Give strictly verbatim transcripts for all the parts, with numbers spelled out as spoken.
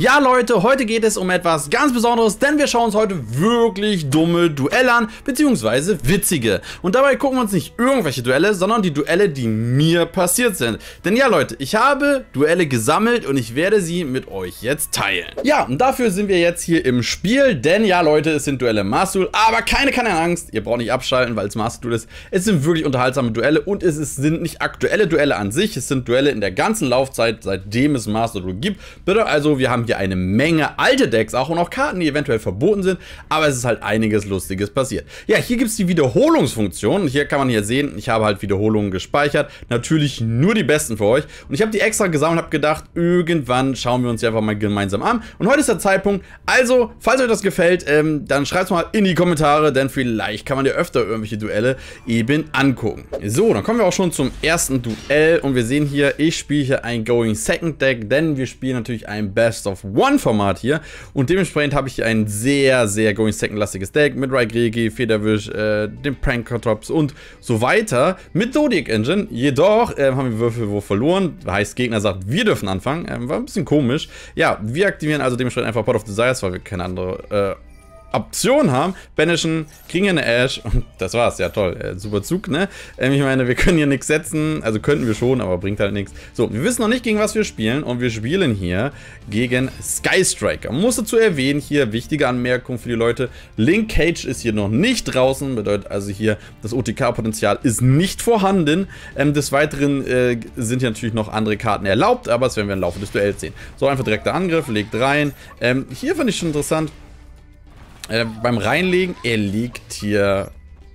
Ja Leute, heute geht es um etwas ganz Besonderes, denn wir schauen uns heute wirklich dumme Duelle an, beziehungsweise witzige. Und dabei gucken wir uns nicht irgendwelche Duelle, sondern die Duelle, die mir passiert sind. Denn ja Leute, ich habe Duelle gesammelt und ich werde sie mit euch jetzt teilen. Ja, und dafür sind wir jetzt hier im Spiel, denn ja Leute, es sind Duelle Master Duel, aber keine, keine Angst, ihr braucht nicht abschalten, weil es Master Duel ist. Es sind wirklich unterhaltsame Duelle und es sind nicht aktuelle Duelle an sich, es sind Duelle in der ganzen Laufzeit, seitdem es Master Duel gibt. Bitte, also wir haben hier eine Menge alte Decks auch und auch Karten, die eventuell verboten sind, aber es ist halt einiges Lustiges passiert. Ja, hier gibt es die Wiederholungsfunktion. Hier kann man hier sehen, ich habe halt Wiederholungen gespeichert. Natürlich nur die besten für euch. Und ich habe die extra gesammelt und habe gedacht, irgendwann schauen wir uns die einfach mal gemeinsam an. Und heute ist der Zeitpunkt. Also, falls euch das gefällt, ähm, dann schreibt es mal in die Kommentare, denn vielleicht kann man ja öfter irgendwelche Duelle eben angucken. So, dann kommen wir auch schon zum ersten Duell und wir sehen hier, ich spiele hier ein Going Second Deck, denn wir spielen natürlich ein Best of One Format hier und dementsprechend habe ich hier ein sehr, sehr Going Second lastiges Deck mit Raye, Federwisch, äh, dem Prankertops und so weiter mit Zodiac Engine. Jedoch äh, haben wir Würfel wo verloren, heißt Gegner sagt, wir dürfen anfangen, ähm, war ein bisschen komisch. Ja, wir aktivieren also dementsprechend einfach Pot of Desires, weil wir keine andere äh, Option haben, banishen, kriegen hier eine Ash und das war's, ja toll, äh, super Zug, ne? Ähm, ich meine, wir können hier nichts setzen, also könnten wir schon, aber bringt halt nichts. So, wir wissen noch nicht, gegen was wir spielen und wir spielen hier gegen Sky Striker. Muss dazu erwähnen, hier wichtige Anmerkung für die Leute, Linkage ist hier noch nicht draußen, bedeutet also hier, das O T K-Potenzial ist nicht vorhanden. Ähm, des Weiteren äh, sind hier natürlich noch andere Karten erlaubt, aber das werden wir im Laufe des Duells sehen. So, einfach direkter Angriff, legt rein. Ähm, hier fand ich schon interessant, Äh, beim Reinlegen, er legt hier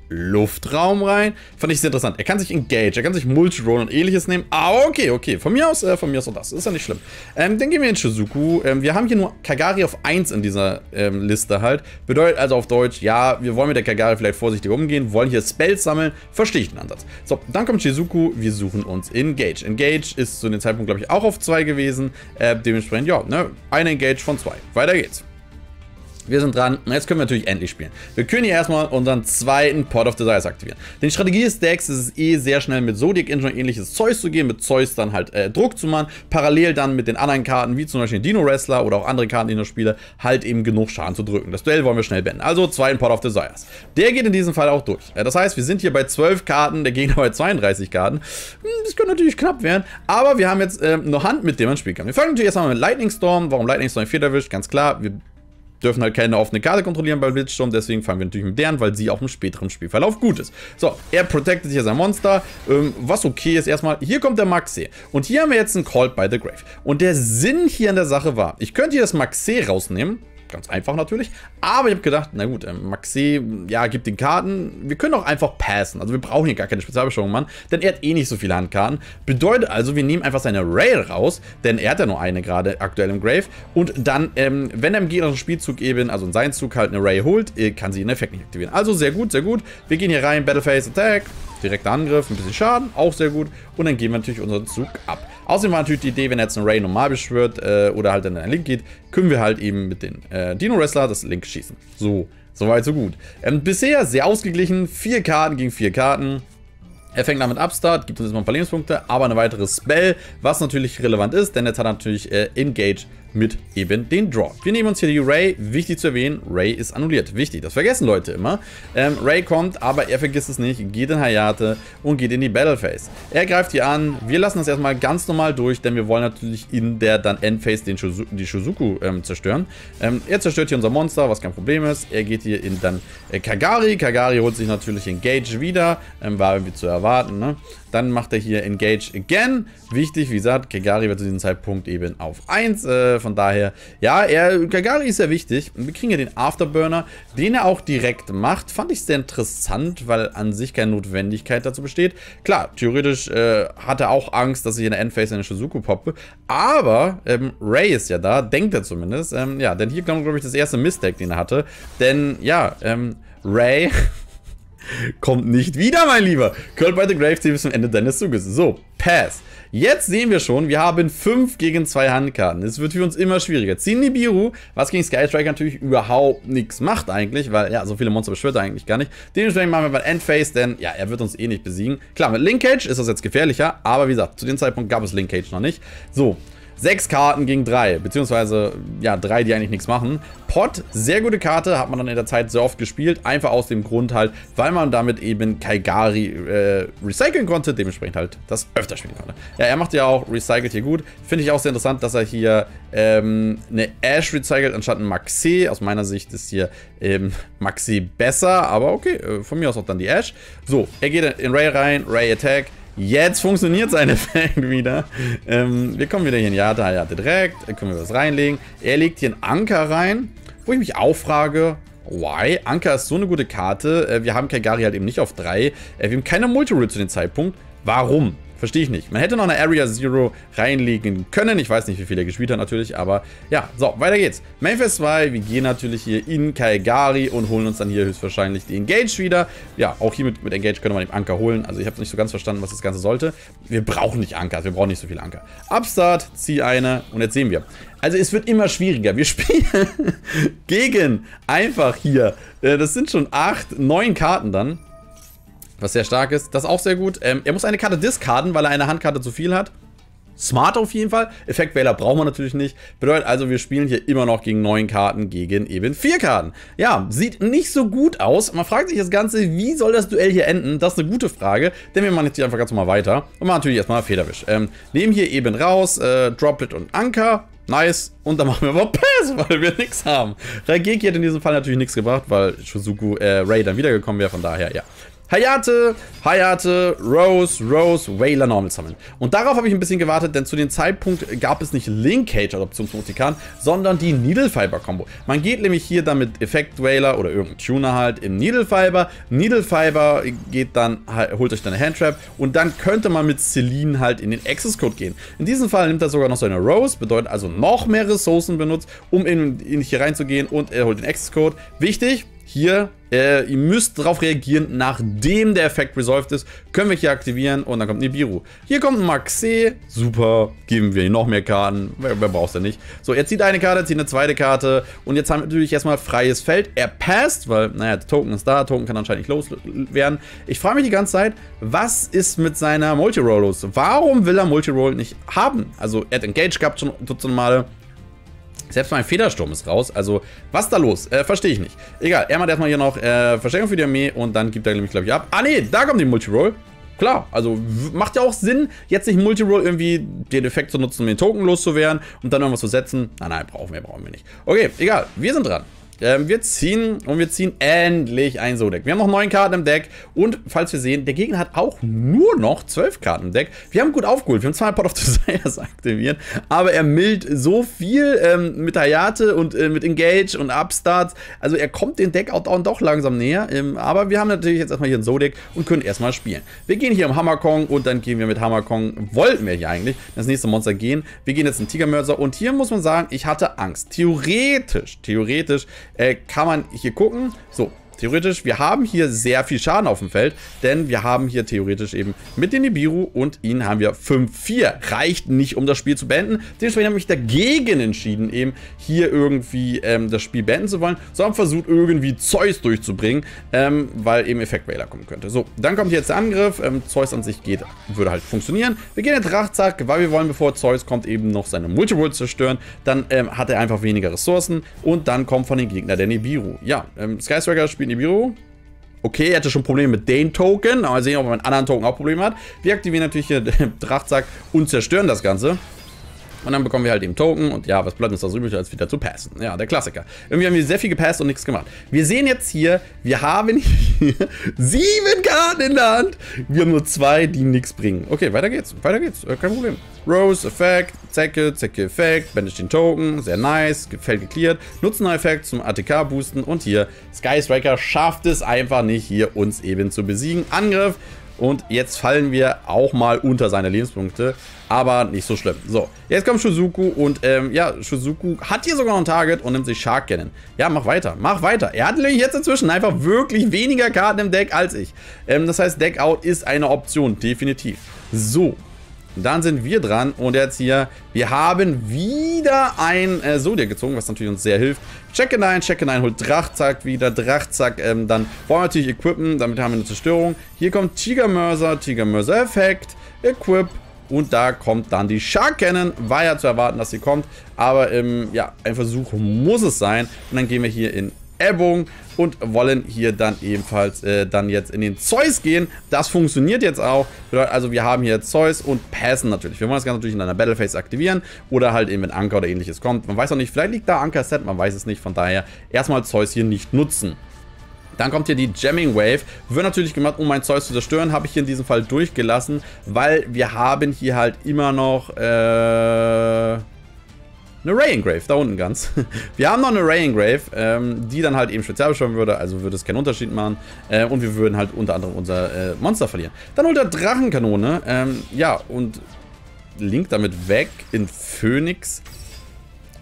Luftraum rein. Fand ich sehr interessant. Er kann sich Engage, er kann sich Multirole und ähnliches nehmen. Ah, okay, okay. Von mir aus, äh, von mir aus auch das. Ist ja nicht schlimm. Ähm, dann gehen wir in Shizuku. Ähm, wir haben hier nur Kagari auf eins in dieser ähm, Liste halt. Bedeutet also auf Deutsch, ja, wir wollen mit der Kagari vielleicht vorsichtig umgehen, wollen hier Spells sammeln. Verstehe ich den Ansatz. So, dann kommt Shizuku. Wir suchen uns Engage. Engage ist zu dem Zeitpunkt, glaube ich, auch auf zwei gewesen. Äh, dementsprechend, ja, ne, ein Engage von zwei. Weiter geht's. Wir sind dran. Jetzt können wir natürlich endlich spielen. Wir können hier erstmal unseren zweiten Pot of Desires aktivieren. Denn die Strategie des Decks ist es eh sehr schnell mit Zodiac Engine und ähnliches Zeug zu gehen, mit Zeus dann halt äh, Druck zu machen, parallel dann mit den anderen Karten, wie zum Beispiel den Dino Wrestler oder auch andere Karten, die ich noch spiele, halt eben genug Schaden zu drücken. Das Duell wollen wir schnell beenden. Also zweiten Pot of Desires. Der geht in diesem Fall auch durch. Äh, das heißt, wir sind hier bei zwölf Karten, der Gegner bei zweiunddreißig Karten. Hm, das könnte natürlich knapp werden, aber wir haben jetzt äh, eine Hand, mit der man spielen kann. Wir fangen natürlich erstmal mit Lightning Storm. Warum Lightning Storm Federwisch? Ganz klar, wir dürfen halt keine offene Karte kontrollieren bei Blitzsturm, deswegen fangen wir natürlich mit deren, weil sie auch im späteren Spielverlauf gut ist. So, er protectet hier sein Monster, ähm, was okay ist erstmal. Hier kommt der Maxe und hier haben wir jetzt einen Called by the Grave. Und der Sinn hier an der Sache war, ich könnte hier das Maxe rausnehmen, ganz einfach natürlich, aber ich habe gedacht, na gut, ähm, Maxe, ja, gibt den Karten, wir können auch einfach passen, also wir brauchen hier gar keine Spezialbeschwörung, Mann, denn er hat eh nicht so viele Handkarten, bedeutet also, wir nehmen einfach seine Raye raus, denn er hat ja nur eine gerade aktuell im Grave und dann, ähm, wenn er im gegnerischen Spielzug eben, also in seinen Zug halt eine Raye holt, kann sie ihren Effekt nicht aktivieren, also sehr gut, sehr gut, wir gehen hier rein, Battle Phase Attack, direkter Angriff, ein bisschen Schaden, auch sehr gut und dann geben wir natürlich unseren Zug ab. Außerdem war natürlich die Idee, wenn er jetzt einen Raye normal beschwört äh, oder halt in einen Link geht, können wir halt eben mit den äh, Dino Wrestler das Link schießen. So, soweit so gut. Ähm, bisher sehr ausgeglichen, vier Karten gegen vier Karten. Er fängt damit Upstart, gibt uns jetzt mal ein paar Lebenspunkte, aber eine weitere Spell, was natürlich relevant ist, denn jetzt hat er natürlich äh, Engage mit eben den Draw. Wir nehmen uns hier die Raye, wichtig zu erwähnen, Raye ist annulliert, wichtig, das vergessen Leute immer. Ähm, Raye kommt, aber er vergisst es nicht, geht in Hayate und geht in die Battle Phase. Er greift hier an, wir lassen das erstmal ganz normal durch, denn wir wollen natürlich in der dann Endphase den Shizu die Shizuku ähm, zerstören. Ähm, er zerstört hier unser Monster, was kein Problem ist, er geht hier in dann äh, Kagari, Kagari holt sich natürlich Engage wieder, ähm, war irgendwie zu erwarten. Warten, ne? Dann macht er hier Engage again. Wichtig, wie gesagt, Kagari wird zu diesem Zeitpunkt eben auf eins. Äh, von daher, ja, er, Kagari ist ja wichtig. Wir kriegen ja den Afterburner, den er auch direkt macht. Fand ich sehr interessant, weil an sich keine Notwendigkeit dazu besteht. Klar, theoretisch äh, hat er auch Angst, dass ich in der Endphase eine Shizuku poppe. Aber ähm, Raye ist ja da, denkt er zumindest. Ähm, ja, denn hier kommt, glaube ich, das erste Mistake, den er hatte. Denn, ja, ähm, Raye kommt nicht wieder, mein Lieber. Curl by the Grave bis zum Ende deines Zuges. So, Pass. Jetzt sehen wir schon, wir haben fünf gegen zwei Handkarten. Es wird für uns immer schwieriger. Ziehen Nibiru, was gegen Sky Striker natürlich überhaupt nichts macht eigentlich, weil ja, so viele Monster beschwört er eigentlich gar nicht. Dementsprechend machen wir mal Endphase, denn ja, er wird uns eh nicht besiegen. Klar, mit Linkage ist das jetzt gefährlicher, aber wie gesagt, zu dem Zeitpunkt gab es Linkage noch nicht. So, Sechs Karten gegen drei, beziehungsweise, ja, drei, die eigentlich nichts machen. Pot, sehr gute Karte, hat man dann in der Zeit sehr oft gespielt, einfach aus dem Grund halt, weil man damit eben Kagari äh, recyceln konnte, dementsprechend halt das öfter spielen konnte. Ja, er macht ja auch, recycelt hier gut. Finde ich auch sehr interessant, dass er hier ähm, eine Ash recycelt anstatt ein Maxe. Aus meiner Sicht ist hier ähm, Maxe besser, aber okay, äh, von mir aus auch dann die Ash. So, er geht in Raye rein, Raye Attack. Jetzt funktioniert sein Effekt wieder. Ähm, wir kommen wieder hier in Hayate, Hayate direkt. Dann können wir was reinlegen. Er legt hier einen Anker rein, wo ich mich auch frage, why? Anker ist so eine gute Karte. Äh, wir haben Kagari halt eben nicht auf drei. Äh, wir haben keine Multirole zu dem Zeitpunkt. Warum? Verstehe ich nicht. Man hätte noch eine Area Zero reinlegen können. Ich weiß nicht, wie viel er gespielt hat natürlich, aber ja. So, weiter geht's. Mainfest zwei, wir gehen natürlich hier in Kagari und holen uns dann hier höchstwahrscheinlich die Engage wieder. Ja, auch hier mit, mit Engage können wir den Anker holen. Also ich habe es nicht so ganz verstanden, was das Ganze sollte. Wir brauchen nicht Anker, wir brauchen nicht so viele Anker. Upstart, zieh eine und jetzt sehen wir. Also es wird immer schwieriger. Wir spielen gegen einfach hier. Das sind schon acht, neun Karten dann. Was sehr stark ist. Das ist auch sehr gut. Ähm, er muss eine Karte discarden, weil er eine Handkarte zu viel hat. Smart auf jeden Fall. Effekt-Wähler brauchen wir natürlich nicht. Bedeutet also, wir spielen hier immer noch gegen neun Karten, gegen eben vier Karten. Ja, sieht nicht so gut aus. Man fragt sich das Ganze, wie soll das Duell hier enden? Das ist eine gute Frage, denn wir machen jetzt hier einfach ganz normal weiter. Und machen natürlich erstmal Federwisch. Ähm, nehmen hier eben raus, äh, Droplet und Anker. Nice. Und dann machen wir aber Pass, weil wir nichts haben. Rageki hat in diesem Fall natürlich nichts gebracht, weil Shizuku äh, Raye dann wiedergekommen wäre. Von daher, ja. Hayate, Hayate, Rose, Rose, Wailer Normal Summon. Und darauf habe ich ein bisschen gewartet, denn zu dem Zeitpunkt gab es nicht Linkage als Option zum Multikan, sondern die Needlefiber-Kombo. Man geht nämlich hier dann mit Effekt-Wähler oder irgendein Tuner halt im Needlefiber. Needlefiber geht dann, holt euch dann eine Handtrap und dann könnte man mit Celine halt in den Accesscode gehen. In diesem Fall nimmt er sogar noch so eine Rose, bedeutet also noch mehr Ressourcen benutzt, um in, in hier reinzugehen und er holt den Accesscode. Wichtig, hier, äh, ihr müsst darauf reagieren, nachdem der Effekt resolved ist, können wir hier aktivieren und dann kommt Nibiru. Hier kommt ein Maxe, super, geben wir ihm noch mehr Karten, wer, wer braucht's denn nicht. So, er zieht eine Karte, zieht eine zweite Karte und jetzt haben wir natürlich erstmal freies Feld. Er passt, weil, naja, der Token ist da, Token kann anscheinend nicht los werden. Ich frage mich die ganze Zeit, was ist mit seiner Multiroll los? Warum will er Multiroll nicht haben? Also, er hat Engage gehabt schon Dutzend Male. Selbst mein Federsturm ist raus, also was da los? Äh, verstehe ich nicht. Egal, er macht erstmal hier noch äh, Verstärkung für die Armee und dann gibt er nämlich, glaube ich, ab. Ah ne, da kommt die Multiroll. Klar, also macht ja auch Sinn, jetzt nicht Multiroll irgendwie den Effekt zu nutzen, um den Token loszuwerden und dann irgendwas zu setzen. Nein, nein, brauchen wir, brauchen wir nicht. Okay, egal, wir sind dran. Ähm, wir ziehen und wir ziehen endlich ein So-Deck. Wir haben noch neun Karten im Deck und falls wir sehen, der Gegner hat auch nur noch zwölf Karten im Deck. Wir haben gut aufgeholt, wir haben zweimal Pot of Desires aktiviert, aber er mildt so viel ähm, mit Hayate und äh, mit Engage und Upstarts. Also er kommt den Deck auch, auch doch langsam näher, ähm, aber wir haben natürlich jetzt erstmal hier ein So-Deck und können erstmal spielen. Wir gehen hier um Hammerkong und dann gehen wir mit Hammerkong, wollten wir hier eigentlich das nächste Monster gehen. Wir gehen jetzt in Tigermörser und hier muss man sagen, ich hatte Angst. Theoretisch, theoretisch Äh, kann man hier gucken. So, theoretisch, wir haben hier sehr viel Schaden auf dem Feld, denn wir haben hier theoretisch eben mit den Nibiru und ihnen haben wir fünf vier. Reicht nicht, um das Spiel zu beenden. Dementsprechend habe ich mich dagegen entschieden, eben hier irgendwie ähm, das Spiel beenden zu wollen, sondern versucht irgendwie Zeus durchzubringen, ähm, weil eben Effekt-Wähler kommen könnte. So, dann kommt jetzt der Angriff. Ähm, Zeus an sich geht, würde halt funktionieren. Wir gehen in den Drachzack, weil wir wollen, bevor Zeus kommt, eben noch seine Multiworld zerstören. Dann ähm, hat er einfach weniger Ressourcen und dann kommt von den Gegner der Nibiru. Ja, ähm, Sky Striker spielt Nibiru. Okay, er hatte schon Probleme mit den Token, aber wir sehen, ob er mit anderen Token auch Probleme hat. Wir aktivieren natürlich hier den Drachzack und zerstören das Ganze. Und dann bekommen wir halt eben Token und ja, was bleibt uns da so übrig, als wieder zu passen. Ja, der Klassiker. Irgendwie haben wir sehr viel gepasst und nichts gemacht. Wir sehen jetzt hier, wir haben hier sieben Karten in der Hand. Wir haben nur zwei, die nichts bringen. Okay, weiter geht's, weiter geht's, kein Problem. Rose, Effekt, Zecke, Zecke, Effekt, Bandage den Token, sehr nice, Feld gecleared, nutzen einen Effekt zum A T K boosten und hier, Sky Striker schafft es einfach nicht, hier uns eben zu besiegen. Angriff und jetzt fallen wir auch mal unter seine Lebenspunkte. Aber nicht so schlimm. So, jetzt kommt Shizuku und ähm, ja, Shizuku hat hier sogar noch ein Target und nimmt sich Shark Cannon. Ja, mach weiter, mach weiter. Er hat nämlich jetzt inzwischen einfach wirklich weniger Karten im Deck als ich. Ähm, das heißt, Deckout ist eine Option, definitiv. So, dann sind wir dran und jetzt hier, wir haben wieder ein äh, Zodiac gezogen, was natürlich uns sehr hilft. Check hinein, check hinein, holt Drachzack wieder, Drachzack, ähm, dann wollen wir natürlich equippen, damit haben wir eine Zerstörung. Hier kommt Tigermörser, Tigermörser Effekt, Equip. Und da kommt dann die Shark Cannon. War ja zu erwarten, dass sie kommt. Aber ähm, ja, ein Versuch muss es sein. Und dann gehen wir hier in Ebbung und wollen hier dann ebenfalls äh, dann jetzt in den Zeus gehen. Das funktioniert jetzt auch. Also wir haben hier Zeus und passen natürlich. Wir wollen das Ganze natürlich in einer Battle Phase aktivieren oder halt eben wenn Anker oder ähnliches kommt. Man weiß auch nicht, vielleicht liegt da Anker Set, man weiß es nicht. Von daher erstmal Zeus hier nicht nutzen. Dann kommt hier die Jamming Wave. Wird natürlich gemacht, um mein Zeus zu zerstören. Habe ich hier in diesem Fall durchgelassen, weil wir haben hier halt immer noch äh, eine Raye Engrave, da unten ganz. Wir haben noch eine Raye Engrave, ähm, die dann halt eben spezial beschwören würde, also würde es keinen Unterschied machen. Äh, und wir würden halt unter anderem unser äh, Monster verlieren. Dann holt er Drachenkanone, ähm, ja, und Link damit weg in Phoenix.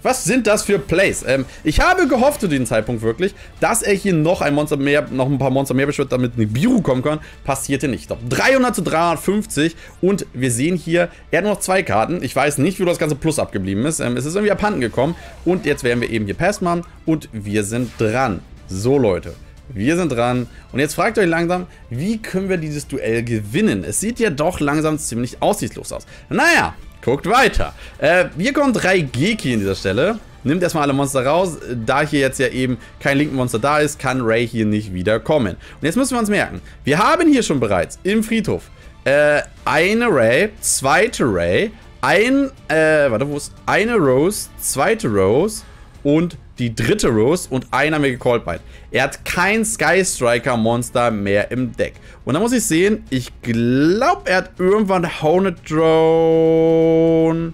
Was sind das für Plays? Ähm, ich habe gehofft zu diesem Zeitpunkt wirklich, dass er hier noch ein Monster mehr, noch ein paar Monster mehr beschwört, damit Nibiru kommen kann. Passierte nicht. Doch dreihundert zu dreihundertfünfzig und wir sehen hier, er hat nur noch zwei Karten. Ich weiß nicht, wie das ganze Plus abgeblieben ist. Ähm, es ist irgendwie abhanden gekommen und jetzt werden wir eben hier Pass machen und wir sind dran. So, Leute. Wir sind dran. Und jetzt fragt euch langsam, wie können wir dieses Duell gewinnen? Es sieht ja doch langsam ziemlich aussichtslos aus. Naja. Guckt weiter. Äh, hier kommt Raye in dieser Stelle. Nimmt erstmal alle Monster raus. Da hier jetzt ja eben kein Link-Monster da ist, kann Raye hier nicht wiederkommen. Und jetzt müssen wir uns merken, wir haben hier schon bereits im Friedhof äh, eine Raye, zweite Raye, ein, äh, warte, wo ist? Eine Rose, zweite Rose und die dritte Rose und einer mehr gecallt bei. Er hat kein Sky Striker Monster mehr im Deck. Und da muss ich sehen, ich glaube, er hat irgendwann Honed Drone.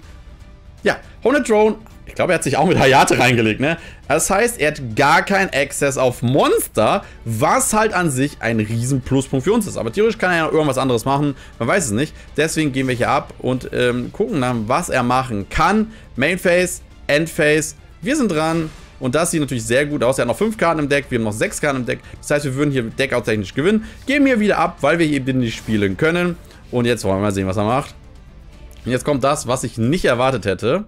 Ja, Honed Drone. Ich glaube, er hat sich auch mit Hayate reingelegt, ne? Das heißt, er hat gar keinen Access auf Monster, was halt an sich ein riesen Pluspunkt für uns ist. Aber theoretisch kann er ja noch irgendwas anderes machen, man weiß es nicht. Deswegen gehen wir hier ab und ähm, gucken dann, was er machen kann. Main Phase, End Phase. Wir sind dran. Und das sieht natürlich sehr gut aus. Er hat noch fünf Karten im Deck, wir haben noch sechs Karten im Deck. Das heißt, wir würden hier deckouttechnisch gewinnen. Geben hier wieder ab, weil wir hier eben nicht spielen können. Und jetzt wollen wir mal sehen, was er macht. Und jetzt kommt das, was ich nicht erwartet hätte.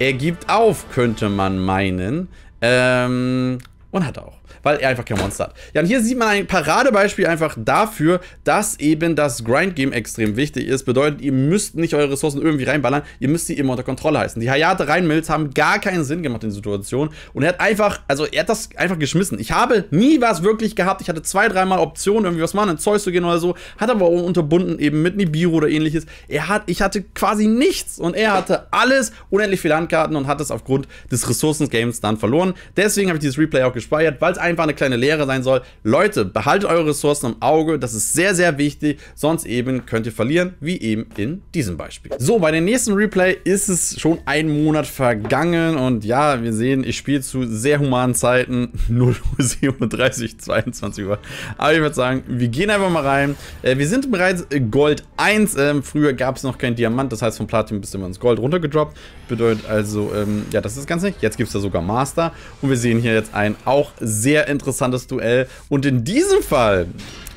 Er gibt auf, könnte man meinen. Ähm, und hat er auch. Weil er einfach kein Monster hat. Ja, und hier sieht man ein Paradebeispiel einfach dafür, dass eben das Grind-Game extrem wichtig ist. Bedeutet, ihr müsst nicht eure Ressourcen irgendwie reinballern, ihr müsst sie immer unter Kontrolle halten. Die Hayate Reinmills haben gar keinen Sinn gemacht in der Situation. Und er hat einfach, also er hat das einfach geschmissen. Ich habe nie was wirklich gehabt. Ich hatte zwei, dreimal Optionen, irgendwie was machen, in Zeus zu gehen oder so. Hat aber unterbunden eben mit Nibiru oder ähnliches. Er hat, ich hatte quasi nichts und er hatte alles, unendlich viele Handkarten und hat es aufgrund des Ressourcen-Games dann verloren. Deswegen habe ich dieses Replay auch gespeichert, weil es einfach eine kleine Lehre sein soll. Leute, behaltet eure Ressourcen im Auge, das ist sehr, sehr wichtig, sonst eben könnt ihr verlieren, wie eben in diesem Beispiel. So, bei dem nächsten Replay ist es schon ein Monat vergangen und ja, wir sehen, ich spiele zu sehr humanen Zeiten, null Uhr siebenunddreißig, zweiundzwanzig Uhr, aber ich würde sagen, wir gehen einfach mal rein. Wir sind bereits Gold eins, früher gab es noch kein Diamant, das heißt, von Platin bis immer ins Gold runtergedroppt, bedeutet also, ja, das ist das Ganze nicht. Jetzt gibt es da sogar Master und wir sehen hier jetzt ein auch sehr interessantes Duell und in diesem Fall,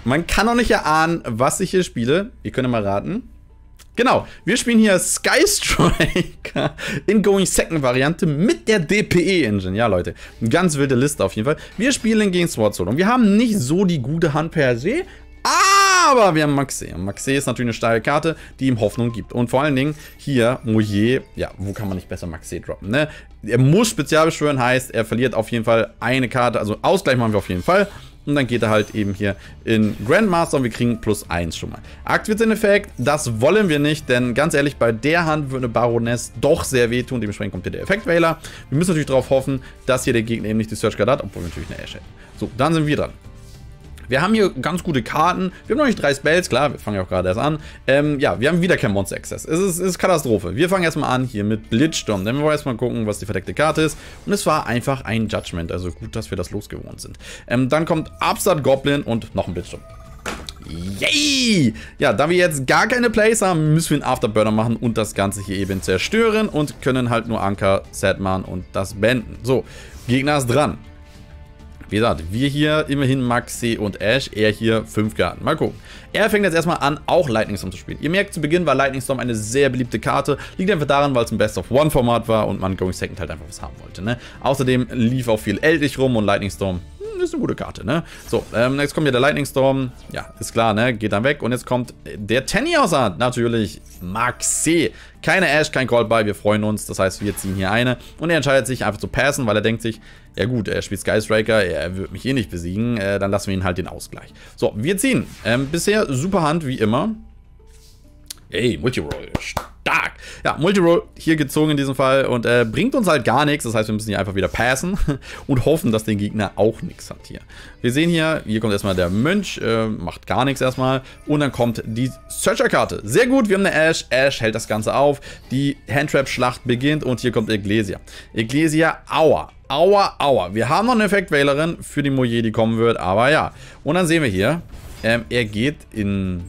man kann noch nicht erahnen, was ich hier spiele. Ihr könnt mal raten. Genau, wir spielen hier Sky Striker in Going Second Variante mit der D P E Engine. Ja, Leute, eine ganz wilde Liste auf jeden Fall. Wir spielen gegen Swordsoul und wir haben nicht so die gute Hand per se, aber wir haben Maxe. Maxe ist natürlich eine starke Karte, die ihm Hoffnung gibt. Und vor allen Dingen hier Mo Ye, ja, wo kann man nicht besser Maxe droppen, ne? Er muss spezial beschwören, heißt, er verliert auf jeden Fall eine Karte. Also Ausgleich machen wir auf jeden Fall. Und dann geht er halt eben hier in Grandmaster und wir kriegen plus eins schon mal. Aktiviert seinen Effekt, das wollen wir nicht, denn ganz ehrlich, bei der Hand würde eine Baroness doch sehr wehtun. Dementsprechend kommt hier der Effekt-Wähler. Wir müssen natürlich darauf hoffen, dass hier der Gegner eben nicht die Search-Card hat, obwohl wir natürlich eine Ash hätten. So, dann sind wir dran. Wir haben hier ganz gute Karten. Wir haben noch nicht drei Spells, klar, wir fangen ja auch gerade erst an. Ähm, ja, wir haben wieder kein Monster-Access. Es ist, ist Katastrophe. Wir fangen erstmal an hier mit Blitzsturm, denn wir wollen erstmal gucken, was die verdeckte Karte ist. Und es war einfach ein Judgment, also gut, dass wir das losgewohnt sind. Ähm, dann kommt Upstart Goblin und noch ein Blitzsturm. Yay! Ja, da wir jetzt gar keine Plays haben, müssen wir einen Afterburner machen und das Ganze hier eben zerstören und können halt nur Anker, Set machen und das beenden. So, Gegner ist dran. Wie gesagt, wir hier immerhin Maxe und Ash, er hier fünf Karten. Mal gucken. Er fängt jetzt erstmal an, auch Lightning Storm zu spielen. Ihr merkt, zu Beginn war Lightning Storm eine sehr beliebte Karte. Liegt einfach daran, weil es ein Best-of-One-Format war und man Going Second halt einfach was haben wollte, ne? Außerdem lief auch viel Eldritch rum und Lightning Storm ist eine gute Karte, ne? So, ähm, jetzt kommt ja der Lightning Storm. Ja, ist klar, ne? Geht dann weg. Und jetzt kommt der Tenny aus der Hand. Natürlich Maxe. Keine Ash, kein Callball. Wir freuen uns. Das heißt, wir ziehen hier eine. Und er entscheidet sich einfach zu passen, weil er denkt sich, ja gut, er spielt Sky Striker. Er wird mich eh nicht besiegen. Äh, dann lassen wir ihn halt den Ausgleich. So, wir ziehen. Ähm, bisher super Hand, wie immer. Ey, Multirole, stark. Ja, Multirole hier gezogen in diesem Fall und äh, bringt uns halt gar nichts. Das heißt, wir müssen hier einfach wieder passen und hoffen, dass der Gegner auch nichts hat hier. Wir sehen hier, hier kommt erstmal der Mönch, äh, macht gar nichts erstmal. Und dann kommt die Searcher-Karte. Sehr gut, wir haben eine Ash. Ash hält das Ganze auf. Die Handtrap-Schlacht beginnt und hier kommt Iglesia. Iglesia, aua, aua, aua. Wir haben noch eine Effekt-Wählerin für die Mo Ye, die kommen wird, aber ja. Und dann sehen wir hier, ähm, er geht in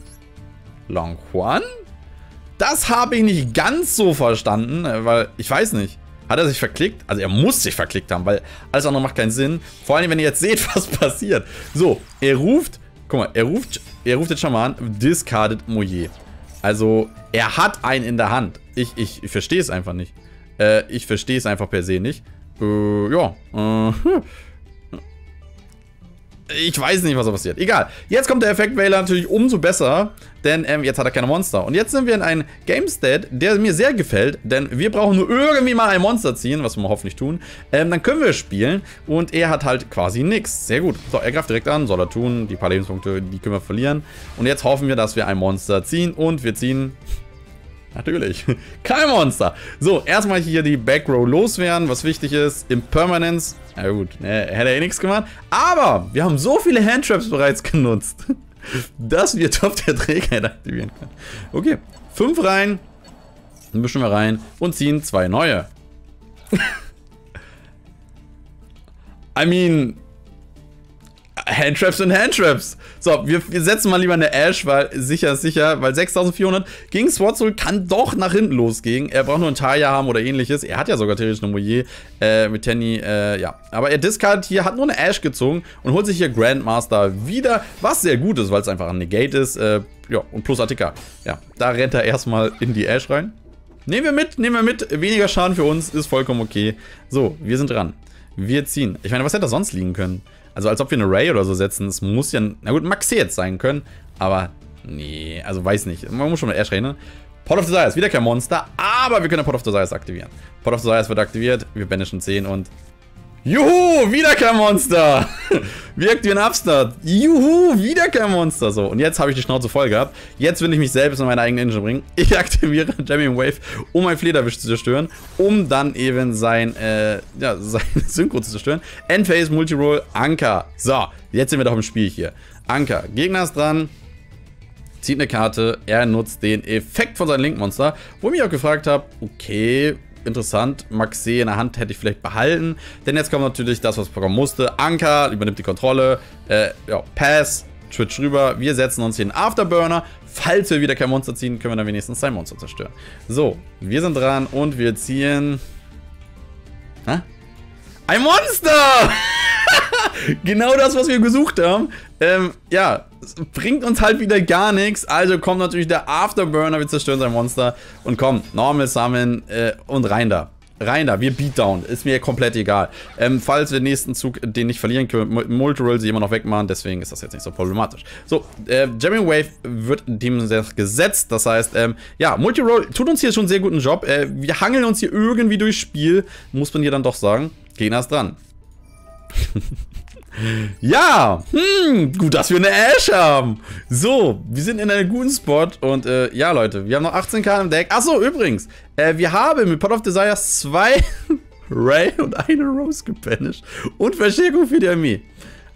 Langhuan. Das habe ich nicht ganz so verstanden, weil ich weiß nicht. Hat er sich verklickt? Also er muss sich verklickt haben, weil alles andere macht keinen Sinn. Vor allem, wenn ihr jetzt seht, was passiert. So, er ruft, guck mal, er ruft, er ruft den Schaman, discardet Mo Ye. Also er hat einen in der Hand. Ich, ich, ich verstehe es einfach nicht. Äh, ich verstehe es einfach per se nicht. Äh, ja, äh, ich weiß nicht, was da passiert. Egal. Jetzt kommt der Effekt-Wähler natürlich umso besser, denn ähm, jetzt hat er keine Monster. Und jetzt sind wir in einem Game-State, der mir sehr gefällt, denn wir brauchen nur irgendwie mal ein Monster ziehen, was wir mal hoffentlich tun. Ähm, dann können wir spielen und er hat halt quasi nichts. Sehr gut. So, er greift direkt an, soll er tun. Die paar Lebenspunkte, die können wir verlieren. Und jetzt hoffen wir, dass wir ein Monster ziehen und wir ziehen... Natürlich. Kein Monster. So, erstmal hier die Backrow loswerden, was wichtig ist. Impermanence. Na gut, ne, hätte er eh nichts gemacht. Aber wir haben so viele Handtraps bereits genutzt, dass wir Top der Trägheit aktivieren können. Okay, fünf rein. Dann mischen wir rein und ziehen zwei neue. I mean... Handtraps und Handtraps. So, wir, wir setzen mal lieber eine Ash, weil sicher ist sicher, weil sechstausendvierhundert gegen Swordsoul kann doch nach hinten losgehen. Er braucht nur einen Taia haben oder ähnliches. Er hat ja sogar theoretisch eine Mo Ye äh, mit Tenny, äh, ja. Aber er discardet hier, hat nur eine Ash gezogen und holt sich hier Grandmaster wieder, was sehr gut ist, weil es einfach ein Negate ist. Äh, ja, und plus A T K. Ja, da rennt er erstmal in die Ash rein. Nehmen wir mit, nehmen wir mit. Weniger Schaden für uns, ist vollkommen okay. So, wir sind dran. Wir ziehen. Ich meine, was hätte da sonst liegen können? Also als ob wir eine Raye oder so setzen, es muss ja, na gut, Maxe jetzt sein können, aber nee, also weiß nicht. Man muss schon mit Ash rechnen. Pot of Desires, wieder kein Monster, aber wir können Pot of Desires aktivieren. Pot of Desires wird aktiviert, wir banishen zehn und juhu, wieder kein Monster. Wirkt wie ein Upstart. Juhu, wieder kein Monster. So, und jetzt habe ich die Schnauze voll gehabt. Jetzt will ich mich selbst in meine eigene Engine bringen. Ich aktiviere Jamming Wave, um mein Flederwisch zu zerstören, um dann eben sein, äh, ja, sein Synchro zu zerstören. Endphase, Multiroll, Anker. So, jetzt sind wir doch im Spiel hier. Anker, Gegner ist dran. Zieht eine Karte. Er nutzt den Effekt von seinem Linkmonster, wo ich mich auch gefragt habe, okay... Interessant, Maxe in der Hand hätte ich vielleicht behalten, denn jetzt kommt natürlich das, was Programm musste. Anker übernimmt die Kontrolle, äh, ja, Pass, Twitch rüber, wir setzen uns hier in Afterburner. Falls wir wieder kein Monster ziehen, können wir dann wenigstens sein Monster zerstören. So, wir sind dran und wir ziehen... Hä? Ein Monster! Genau das, was wir gesucht haben. Ähm, ja, bringt uns halt wieder gar nichts. Also kommt natürlich der Afterburner, wir zerstören sein Monster. Und komm, Normal Summon äh, und rein da. Rein da, wir Beatdown. Ist mir komplett egal. Ähm, falls wir den nächsten Zug den nicht verlieren können, Multirole sie immer noch wegmachen. Deswegen ist das jetzt nicht so problematisch. So, äh, Jamming Wave wird dem gesetzt. Das heißt, ähm, ja, Multirole tut uns hier schon einen sehr guten Job. Äh, wir hangeln uns hier irgendwie durchs Spiel. Muss man hier dann doch sagen. Gegner ist dran. Ja, hm, gut, dass wir eine Ash haben. So, wir sind in einem guten Spot und äh, ja, Leute, wir haben noch achtzehn K im Deck. Achso, übrigens, äh, wir haben mit Pot of Desires zwei Raye und eine Rose gebanished und Verstärkung für die Armee.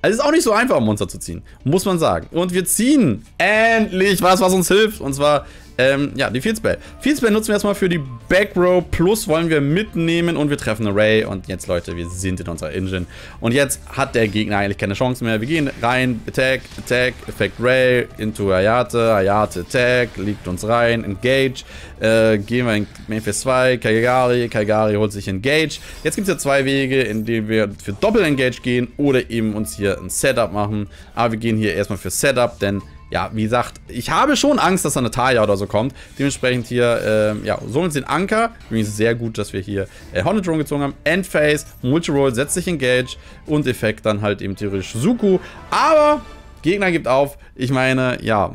Also es ist auch nicht so einfach, um Monster zu ziehen, muss man sagen. Und wir ziehen endlich was, was uns hilft, und zwar... Ähm, ja, die Field Spell. Field Spell nutzen wir erstmal für die Back Row. Plus wollen wir mitnehmen und wir treffen eine Raye. Und jetzt, Leute, wir sind in unserer Engine. Und jetzt hat der Gegner eigentlich keine Chance mehr. Wir gehen rein, Attack, Attack, Effekt Raye, into Hayate, Hayate, Attack, liegt uns rein, Engage. Äh, gehen wir in Memphis zwei, Kagari, Kagari holt sich Engage. Jetzt gibt es ja zwei Wege, indem wir für Doppel-Engage gehen oder eben uns hier ein Setup machen. Aber wir gehen hier erstmal für Setup, denn ja, wie gesagt, ich habe schon Angst, dass da eine Taia oder so kommt. Dementsprechend hier, ähm, ja, so uns den Anker. Übrigens sehr gut, dass wir hier äh, Honed Drone gezogen haben. Endphase, Multirole, setzt sich Engage und Effekt dann halt eben theoretisch Shizuku. Aber Gegner gibt auf. Ich meine, ja,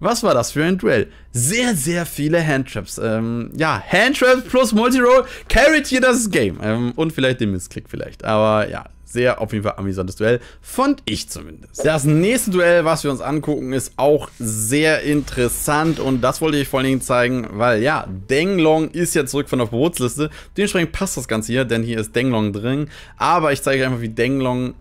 was war das für ein Duell? Sehr, sehr viele Handtraps. Ähm, ja, Handtraps plus Multirole carried hier das Game. Ähm, und vielleicht den Missklick vielleicht, aber ja. Sehr auf jeden Fall amüsantes Duell, fand ich zumindest. Das nächste Duell, was wir uns angucken, ist auch sehr interessant und das wollte ich vor allen Dingen zeigen, weil ja, Denglong ist ja zurück von der Verbotsliste. Dementsprechend passt das Ganze hier, denn hier ist Denglong drin, aber ich zeige euch einfach, wie Denglong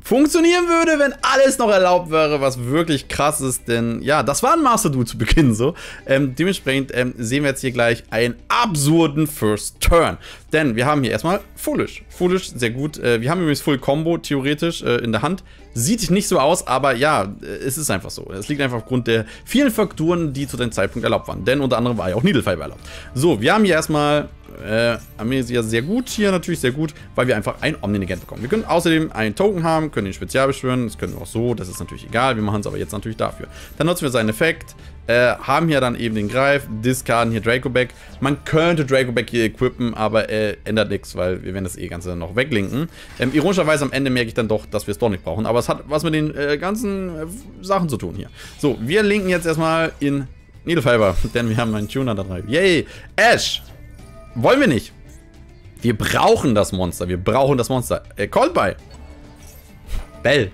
funktionieren würde, wenn alles noch erlaubt wäre, was wirklich krass ist, denn ja, das war ein Master Duel zu Beginn so. Ähm, dementsprechend ähm, sehen wir jetzt hier gleich einen absurden First Turn, denn wir haben hier erstmal Foolish, Foolish, sehr gut. Äh, wir haben übrigens Full Combo theoretisch äh, in der Hand, sieht nicht so aus, aber ja, es ist einfach so. Es liegt einfach aufgrund der vielen Faktoren, die zu dem Zeitpunkt erlaubt waren, denn unter anderem war ja auch Needlefiber erlaubt. So, wir haben hier erstmal Äh, Amnesia sehr gut, hier natürlich sehr gut, weil wir einfach ein Omninegent bekommen. Wir können außerdem einen Token haben, können ihn spezial beschwören, das können wir auch so, das ist natürlich egal, wir machen es aber jetzt natürlich dafür. Dann nutzen wir seinen Effekt, äh, haben hier dann eben den Greif, discarden hier Dracoback. Man könnte Dracoback hier equippen, aber äh, ändert nichts, weil wir werden das eh Ganze noch weglinken. Ähm, ironischerweise am Ende merke ich dann doch, dass wir es doch nicht brauchen, aber es hat was mit den äh, ganzen äh, Sachen zu tun hier. So, wir linken jetzt erstmal in Needlefiber, denn wir haben einen Tuner da drin. Yay! Ash! Wollen wir nicht. Wir brauchen das Monster. Wir brauchen das Monster. Äh, Call by. Bell.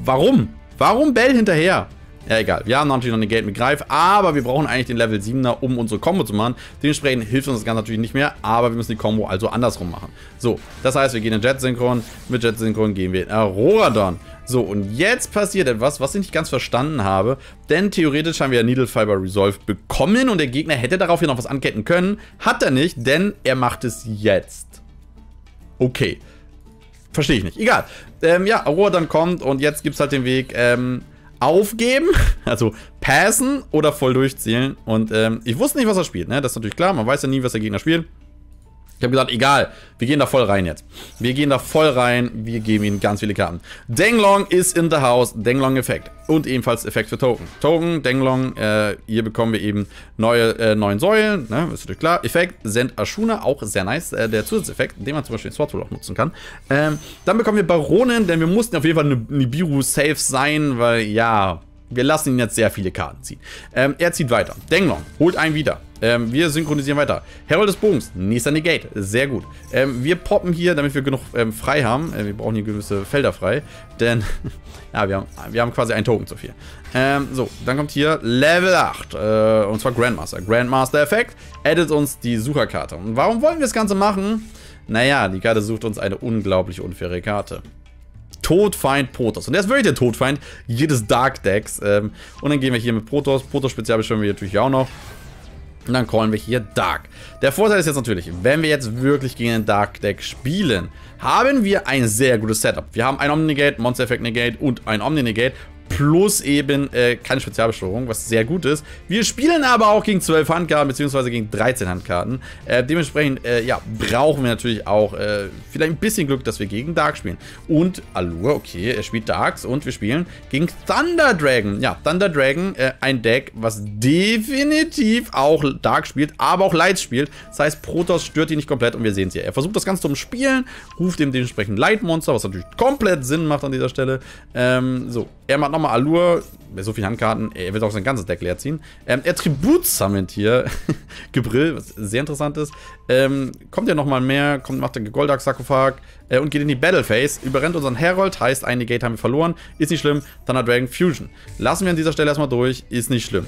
Warum? Warum Bell hinterher? Ja, egal. Wir haben natürlich noch eine Geld mit Greif, aber wir brauchen eigentlich den Level siebener, um unsere Combo zu machen. Dementsprechend hilft uns das Ganze natürlich nicht mehr, aber wir müssen die Combo also andersrum machen. So, das heißt, wir gehen in Jet-Synchron. Mit Jet-Synchron gehen wir in Auroradon. So, und jetzt passiert etwas, was ich nicht ganz verstanden habe, denn theoretisch haben wir Needlefiber Resolve bekommen und der Gegner hätte darauf hier noch was anketten können. Hat er nicht, denn er macht es jetzt. Okay. Verstehe ich nicht. Egal. Ähm, ja, Auroradon kommt und jetzt gibt es halt den Weg, ähm... aufgeben, also passen oder voll durchzielen. Und ähm, ich wusste nicht, was er spielt, ne? Das ist natürlich klar, man weiß ja nie, was der Gegner spielt. Ich habe gesagt, egal, wir gehen da voll rein jetzt. Wir gehen da voll rein, wir geben ihnen ganz viele Karten. Denglong ist in the house, Denglong Effekt und ebenfalls Effekt für Token. Token, Denglong, äh, hier bekommen wir eben neue äh, neuen Säulen, ne? Ist natürlich klar. Effekt, Send Ashuna, auch sehr nice, äh, der Zusatzeffekt, den man zum Beispiel in Swordsoul auch nutzen kann. Ähm, dann bekommen wir Baronen, denn wir mussten auf jeden Fall eine Nibiru safe sein, weil ja, wir lassen ihn jetzt sehr viele Karten ziehen. Ähm, er zieht weiter. Denglong holt einen wieder. Ähm, wir synchronisieren weiter. Herald des Bogens, nächster Negate, sehr gut. Ähm, wir poppen hier, damit wir genug ähm, frei haben. Äh, wir brauchen hier gewisse Felder frei, denn ja, wir haben, wir haben quasi einen Token zu viel. Ähm, so, dann kommt hier Level acht, äh, und zwar Grandmaster. Grandmaster Effekt addet uns die Sucherkarte. Und warum wollen wir das Ganze machen? Naja, die Karte sucht uns eine unglaublich unfaire Karte. Todfeind Protoss. Und der ist wirklich der Todfeind jedes Dark Decks. Ähm, und dann gehen wir hier mit Protoss. Protoss Spezial beschwören wir natürlich auch noch. Und dann callen wir hier Dark. Der Vorteil ist jetzt natürlich, wenn wir jetzt wirklich gegen ein Dark Deck spielen, haben wir ein sehr gutes Setup. Wir haben ein Omni-Negate, Monster Effect Negate und ein Omni-Negate plus eben äh, keine Spezialbeschwörung, was sehr gut ist. Wir spielen aber auch gegen zwölf Handkarten beziehungsweise gegen dreizehn Handkarten. Äh, dementsprechend äh, ja, brauchen wir natürlich auch äh, vielleicht ein bisschen Glück, dass wir gegen Dark spielen. Und Allure, okay, er spielt Darks und wir spielen gegen Thunder Dragon. Ja, Thunder Dragon, äh, ein Deck, was definitiv auch Dark spielt, aber auch Lights spielt. Das heißt, Protoss stört ihn nicht komplett und wir sehen es hier. Er versucht das Ganze zu umspielen, ruft ihm dementsprechend Light Monster, was natürlich komplett Sinn macht an dieser Stelle. Ähm, so, er macht noch mal Allure, so viele Handkarten, er wird auch sein ganzes Deck leer ziehen. Ähm, er Tribut Summit hier, Gebrill, was sehr interessant ist. Ähm, kommt ja nochmal mehr, kommt, macht den Goldak-Sarkophag äh, und geht in die Battle Phase. Überrennt unseren Herald, heißt, eine Gate haben wir verloren, ist nicht schlimm. Thunder Dragon Fusion. Lassen wir an dieser Stelle erstmal durch, ist nicht schlimm.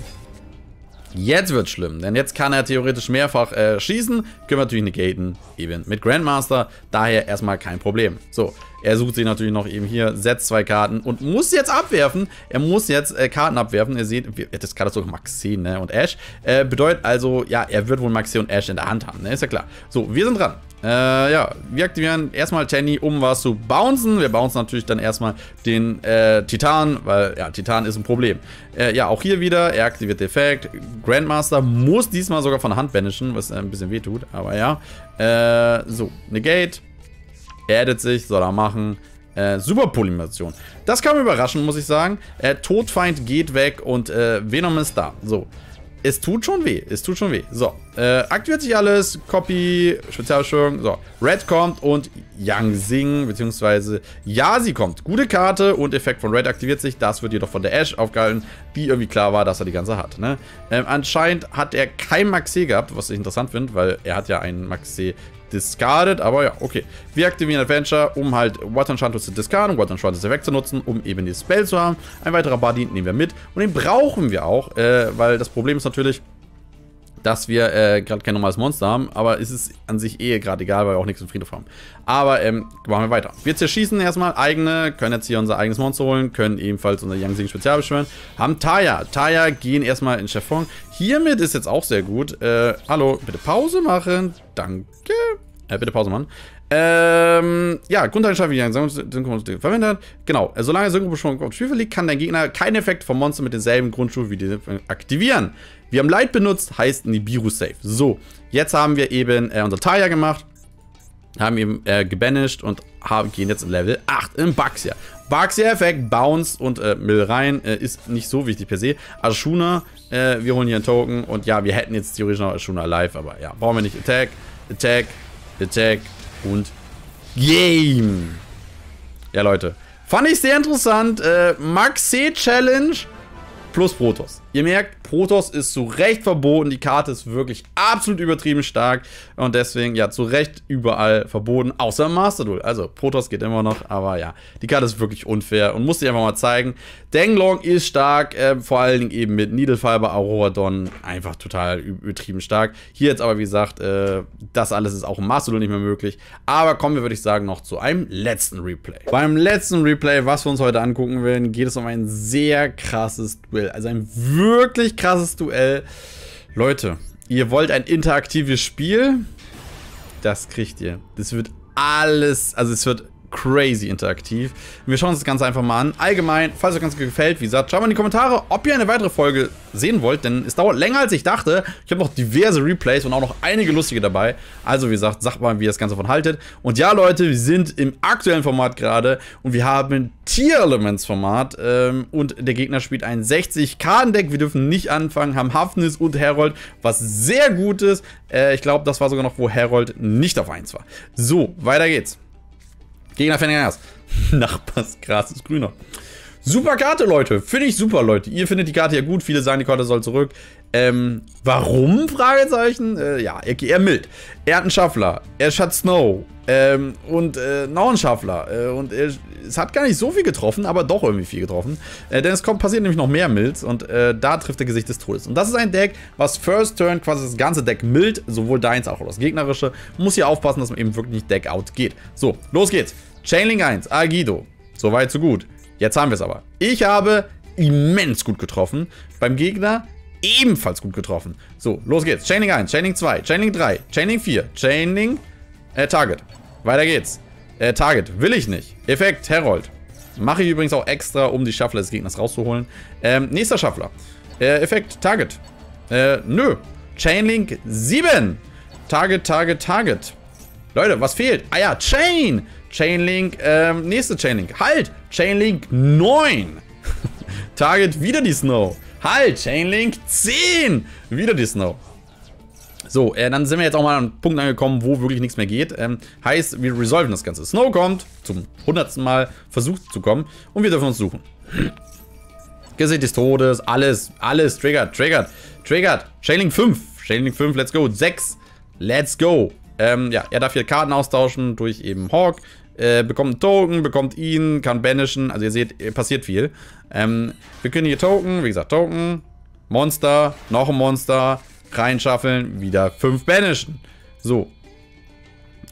Jetzt wird's schlimm, denn jetzt kann er theoretisch mehrfach äh, schießen. Können wir natürlich negaten, eben mit Grandmaster. Daher erstmal kein Problem. So, er sucht sich natürlich noch eben hier, setzt zwei Karten und muss jetzt abwerfen. Er muss jetzt äh, Karten abwerfen. Ihr seht, wir, das kann das sogar Maxe, ne, und Ash. Äh, bedeutet also, ja, er wird wohl Maxe und Ash in der Hand haben, ne, ist ja klar. So, wir sind dran. Äh, ja, wir aktivieren erstmal Tenny, um was zu bouncen. Wir bouncen natürlich dann erstmal den äh, Titan, weil, ja, Titan ist ein Problem. Äh, ja, auch hier wieder, er aktiviert Effekt. Grandmaster muss diesmal sogar von Hand banishen, was äh, ein bisschen wehtut, aber ja. Äh, so, Negate. Er addet sich, soll er machen. Äh, super Polymeration. Das kam überraschend, muss ich sagen. Äh, Todfeind geht weg und äh, Venom ist da. So. Es tut schon weh. Es tut schon weh. So. Äh, aktiviert sich alles. Copy. Spezialbeschwörung. So. Red kommt und Yang Xing, beziehungsweise Yasi kommt. Gute Karte und Effekt von Red aktiviert sich. Das wird jedoch von der Ash aufgehalten, die irgendwie klar war, dass er die ganze hat. Ne? Ähm, anscheinend hat er kein Maxe gehabt, was ich interessant finde, weil er hat ja einen Maxe discarded, aber ja, okay. Wir aktivieren Adventure, um halt What Enchantress zu discarden, What Enchantress Effekt zu nutzen, um eben die Spell zu haben. Ein weiterer Buddy nehmen wir mit und den brauchen wir auch, äh, weil das Problem ist natürlich, dass wir äh, gerade kein normales Monster haben, aber es ist an sich eh gerade egal, weil wir auch nichts im Friedhof haben. Aber ähm, machen wir weiter. Wir zerschießen erstmal eigene, können jetzt hier unser eigenes Monster holen, können ebenfalls unser Yang Xing Spezial beschwören, haben Taia. Taia gehen erstmal in Chiffon. Hiermit ist jetzt auch sehr gut. Äh, hallo, bitte Pause machen. Danke. Äh, bitte Pause machen. Ähm, ja, Grundeigenschaft, wie Yang Xing verwendet. Genau, solange Synchro-Beschwörung auf dem Spielfeld liegt, kann dein Gegner keinen Effekt vom Monster mit denselben Grundstufen wie die aktivieren. Wir haben Light benutzt, heißt Nibiru safe. So, jetzt haben wir eben äh, unser Taia gemacht, haben eben äh, gebanished und haben, gehen jetzt in Level acht im Baxia. Baxia-Effekt, Bounce und äh, Mill rein, äh, ist nicht so wichtig per se. Ashuna, äh, wir holen hier einen Token und ja, wir hätten jetzt theoretisch noch Ashuna live, aber ja, brauchen wir nicht. Attack, Attack, Attack und Game. Ja, Leute, fand ich sehr interessant. Äh, Maxe-Challenge plus Protoss. Ihr merkt, Protoss ist zu Recht verboten. Die Karte ist wirklich absolut übertrieben stark. Und deswegen, ja, zu Recht überall verboten, außer im Master Duel. Also, Protoss geht immer noch, aber ja, die Karte ist wirklich unfair und muss ich einfach mal zeigen. Denglong ist stark, äh, vor allen Dingen eben mit Needlefiber, Auroradon, einfach total übertrieben stark. Hier jetzt aber, wie gesagt, äh, das alles ist auch im Master Duel nicht mehr möglich. Aber kommen wir, würde ich sagen, noch zu einem letzten Replay. Beim letzten Replay, was wir uns heute angucken werden, geht es um ein sehr krasses Duell. Also ein wirklich krasses Duell. Leute, ihr wollt ein interaktives Spiel? Das kriegt ihr. Das wird alles, also es wird crazy interaktiv. Wir schauen uns das Ganze einfach mal an. Allgemein, falls euch das Ganze gefällt, wie gesagt, schaut mal in die Kommentare, ob ihr eine weitere Folge sehen wollt, denn es dauert länger, als ich dachte. Ich habe noch diverse Replays und auch noch einige lustige dabei. Also, wie gesagt, sagt mal, wie ihr das Ganze davon haltet. Und ja, Leute, wir sind im aktuellen Format gerade und wir haben Tier-Elements-Format ähm, und der Gegner spielt ein sechzig Karten-Deck. Wir dürfen nicht anfangen, haben Hafnis und Herold, was sehr gut ist. Äh, ich glaube, das war sogar noch, wo Herold nicht auf eins war. So, weiter geht's. Gegner Fernandes. Nachbarsgras ist grüner. Super Karte, Leute. Finde ich super, Leute. Ihr findet die Karte ja gut. Viele sagen, die Karte soll zurück. Ähm, warum? Fragezeichen. Äh, ja, er geht eher mild. Er hat einen Shuffler. Er hat Snow. Ähm, und äh, noch einen Shuffler. Äh, und er, es hat gar nicht so viel getroffen, aber doch irgendwie viel getroffen. Äh, denn es kommt, passiert nämlich noch mehr Milds und äh, da trifft der Gesicht des Todes. Und das ist ein Deck, was First Turn quasi das ganze Deck mild, sowohl deins auch das gegnerische. Muss hier aufpassen, dass man eben wirklich nicht Deck out geht. So, los geht's. Chainlink eins, Algido. Soweit, so gut. Jetzt haben wir es aber. Ich habe immens gut getroffen. Beim Gegner ebenfalls gut getroffen. So, los geht's. Chainlink eins, Chainlink zwei, Chainlink drei, Chainlink vier, Chainlink äh, Target. Weiter geht's. Äh, Target will ich nicht. Effekt, Herold. Mache ich übrigens auch extra, um die Shuffler des Gegners rauszuholen. Ähm, nächster Shuffler. Äh, Effekt, Target. Äh, nö. Chainlink sieben. Target, Target, Target. Leute, was fehlt? Ah ja, Chain. Chainlink, ähm, nächste Chainlink. Halt! Chainlink neun. Target wieder die Snow. Halt! Chainlink zehn. Wieder die Snow. So, äh, dann sind wir jetzt auch mal an einem Punkt angekommen, wo wirklich nichts mehr geht. Ähm, heißt, wir resolven das Ganze. Snow kommt, zum hundertsten Mal versucht zu kommen und wir dürfen uns suchen. Gesicht des Todes, alles, alles, triggert, triggert, triggert. Chainlink fünf. Chainlink fünf, let's go. sechs. Let's go. Ähm, ja, er darf hier Karten austauschen durch eben Hawk. Äh, bekommt einen Token, bekommt ihn, kann banishen. Also ihr seht, passiert viel. Ähm, wir können hier Token, wie gesagt, Token, Monster, noch ein Monster, reinschaffeln, wieder fünf banishen. So.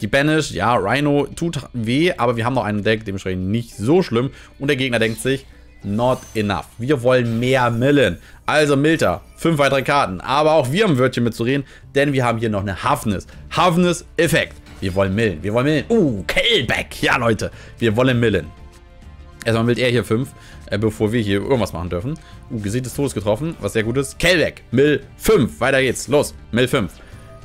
Die Banish, ja, Rhino tut weh, aber wir haben noch einen Deck, dementsprechend nicht so schlimm. Und der Gegner denkt sich, not enough. Wir wollen mehr millen. Also Milter, fünf weitere Karten. Aber auch wir haben ein Wörtchen mitzureden, denn wir haben hier noch eine Hafnis. Hafnis-Effekt. Wir wollen millen. Wir wollen millen. Uh, Killback. Ja, Leute. Wir wollen millen. Erstmal millt er hier fünf, äh, bevor wir hier irgendwas machen dürfen. Uh, Gesicht des Todes getroffen, was sehr gut ist. Killback. Mill fünf. Weiter geht's. Los. Mill fünf.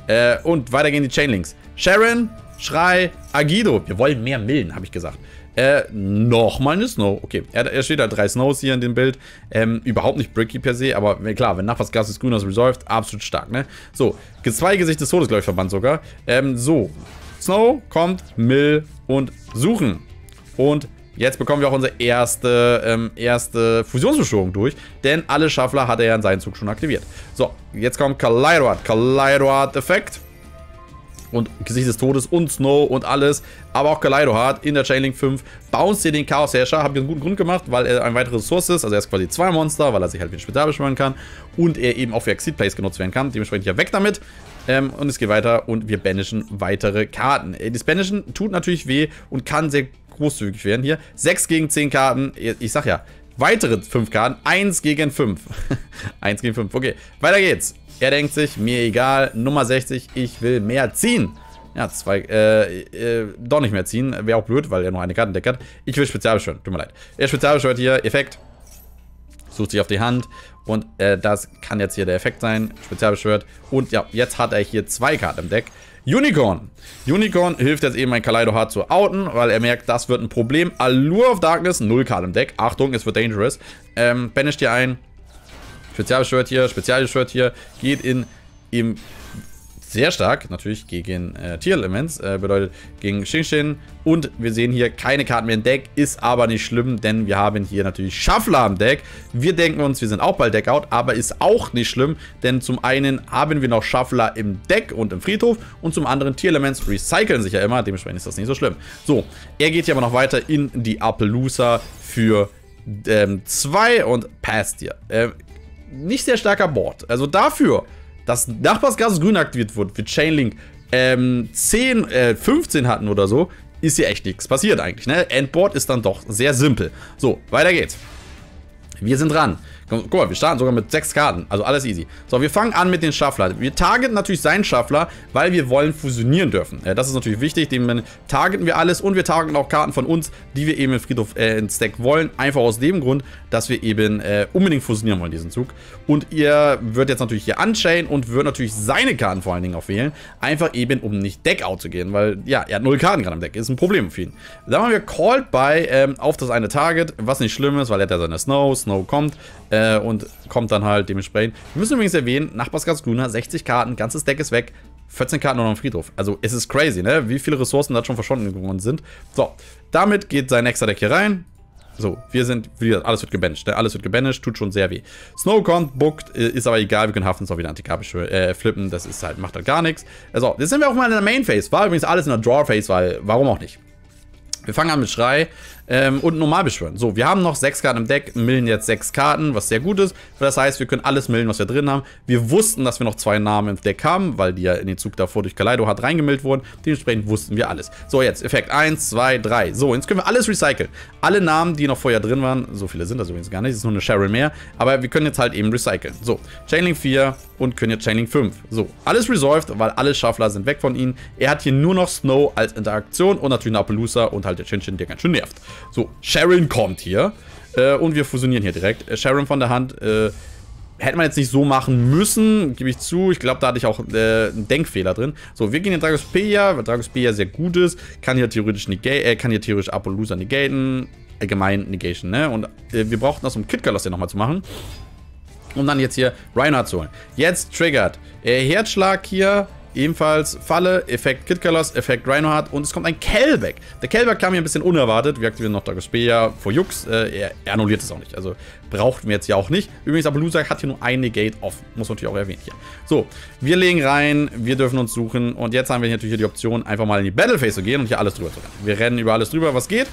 Äh, und weiter gehen die Chainlinks. Sharon, Schrei, Agido. Wir wollen mehr Millen, habe ich gesagt. Äh, nochmal eine Snow. Okay, er, er steht da, drei Snows hier in dem Bild. Ähm, überhaupt nicht bricky per se, aber klar, wenn Nachfassgas des Grüners resolved, absolut stark, ne? So, zwei Gesicht des Todes, glaube ich, verbannt sogar. Ähm, so. Snow kommt, Mill und Suchen. Und jetzt bekommen wir auch unsere erste, ähm, erste Fusionsbeschwörung durch, denn alle Schaffler hat er ja in seinen Zug schon aktiviert. So, jetzt kommt Kaleidoat, Kaleidoat-Effekt. Und Gesicht des Todes und Snow und alles. Aber auch Kaleidohard in der Chainlink fünf. Bounce hier den Chaos-Herrscher. Habt ihr einen guten Grund gemacht, weil er eine weitere Ressource ist. Also er ist quasi zwei Monster, weil er sich halt wie ein Spezial beschwören kann. Und er eben auch für Exit-Plays genutzt werden kann. Dementsprechend ja weg damit. Ähm, und es geht weiter und wir banishen weitere Karten. Das Banishen tut natürlich weh und kann sehr großzügig werden hier. sechs gegen zehn Karten. Ich sag ja, weitere fünf Karten. eins gegen fünf. eins gegen fünf, okay. Weiter geht's. Er denkt sich, mir egal, Nummer sechzig, ich will mehr ziehen. Ja, zwei, äh, äh, doch nicht mehr ziehen. Wäre auch blöd, weil er nur eine Karte entdeckt hat. Ich will Spezialbeschwören, tut mir leid. Er Spezialbeschwört hier, Effekt. Sucht sich auf die Hand. Und äh, das kann jetzt hier der Effekt sein. Spezialbeschwört. Und ja, jetzt hat er hier zwei Karten im Deck. Unicorn. Unicorn hilft jetzt eben ein Kaleidohard zu outen, weil er merkt, das wird ein Problem. Allure of Darkness, null Karten im Deck. Achtung, es wird dangerous. Ähm, banisht hier ein. Spezialbeschwört hier, Spezialbeschwört hier, geht in ihm sehr stark, natürlich gegen äh, Tier-Elements, äh, bedeutet gegen Xing-Xin. Und wir sehen hier keine Karten mehr im Deck, ist aber nicht schlimm, denn wir haben hier natürlich Schaffler im Deck. Wir denken uns, wir sind auch bald Deckout, aber ist auch nicht schlimm, denn zum einen haben wir noch Schaffler im Deck und im Friedhof und zum anderen Tier-Elements recyceln sich ja immer, dementsprechend ist das nicht so schlimm. So, er geht hier aber noch weiter in die Appaloosa für zwei ähm, und passt hier. Ähm, Nicht sehr starker Board. Also dafür, dass Nachbarsgas grün aktiviert wird, wir Chainlink ähm, zehn, äh, fünfzehn hatten oder so, ist hier echt nichts passiert eigentlich. Ne? Endboard ist dann doch sehr simpel. So, weiter geht's. Wir sind dran. Guck mal, wir starten sogar mit sechs Karten. Also alles easy. So, wir fangen an mit den Schaffler. Wir targeten natürlich seinen Schaffler, weil wir wollen fusionieren dürfen. Ja, das ist natürlich wichtig. Dem targeten wir alles und wir targeten auch Karten von uns, die wir eben im Friedhof äh, ins Deck wollen. Einfach aus dem Grund, dass wir eben äh, unbedingt fusionieren wollen, diesen Zug. Und ihr wird jetzt natürlich hier unchainen und wird natürlich seine Karten vor allen Dingen auch wählen. Einfach eben, um nicht Deckout zu gehen, weil, ja, er hat null Karten gerade im Deck. Ist ein Problem für ihn. Dann haben wir Called By ähm, auf das eine Target, was nicht schlimm ist, weil er hat ja seine Snow. Snow kommt. Äh, und kommt dann halt dementsprechend. Wir müssen übrigens erwähnen, Nachbarsgas Grüner, sechzig Karten, ganzes Deck ist weg, vierzehn Karten nur noch im Friedhof. Also es ist crazy, ne? Wie viele Ressourcen da schon verschwunden geworden sind. So, damit geht sein nächster Deck hier rein. So, wir sind, wie gesagt, alles wird gebanisht, ne? Alles wird gebanisht, tut schon sehr weh. Snow kommt, bookt, ist aber egal, wir können Haftens auch wieder antikarisch äh, flippen, das ist halt, macht halt gar nichts. Also, jetzt sind wir auch mal in der Main Phase, war übrigens alles in der Draw Phase, weil, warum auch nicht? Wir fangen an mit Schrei ähm, und normal beschwören. So, wir haben noch sechs Karten im Deck, millen jetzt sechs Karten, was sehr gut ist. Das heißt, wir können alles millen, was wir drin haben. Wir wussten, dass wir noch zwei Namen im Deck haben, weil die ja in den Zug davor durch Kaleido hat reingemillt wurden. Dementsprechend wussten wir alles. So, jetzt Effekt eins, zwei, drei. So, jetzt können wir alles recyceln. Alle Namen, die noch vorher drin waren, so viele sind das übrigens gar nicht, das ist nur eine Cheryl mehr, aber wir können jetzt halt eben recyceln. So, Chainlink vier und können jetzt Chainlink fünf. So, alles resolved, weil alle Schaffler sind weg von ihnen. Er hat hier nur noch Snow als Interaktion und natürlich Appaloosa und halt der Chin-Chin, der ganz schön nervt. So, Sharon kommt hier. Äh, und wir fusionieren hier direkt. Äh, Sharon von der Hand. Äh, hätte man jetzt nicht so machen müssen, gebe ich zu. Ich glaube, da hatte ich auch äh, einen Denkfehler drin. So, wir gehen in Drachzack, weil Drachzack sehr gut ist. Kann hier theoretisch negate, äh, kann hier theoretisch Appaloosa negaten. Allgemein Negation, ne? Und äh, wir brauchten das, um Kid-Kalos hier nochmal zu machen. Um dann jetzt hier Reinhardt zu holen. Jetzt triggert. Äh, Herzschlag hier. Ebenfalls Falle, Effekt Kitkalos, Effekt Reinhardt und es kommt ein Kellback. Der Kellback kam hier ein bisschen unerwartet. Wir aktivieren noch Dragospeja vor Jux. Äh, er, er annulliert es auch nicht. Also brauchten wir jetzt ja auch nicht. Übrigens, Appaloosa hat hier nur ein Negate offen. Muss natürlich auch erwähnt hier. So, wir legen rein. Wir dürfen uns suchen. Und jetzt haben wir hier natürlich hier die Option, einfach mal in die Battlephase zu gehen und hier alles drüber zu rennen. Wir rennen über alles drüber, was geht.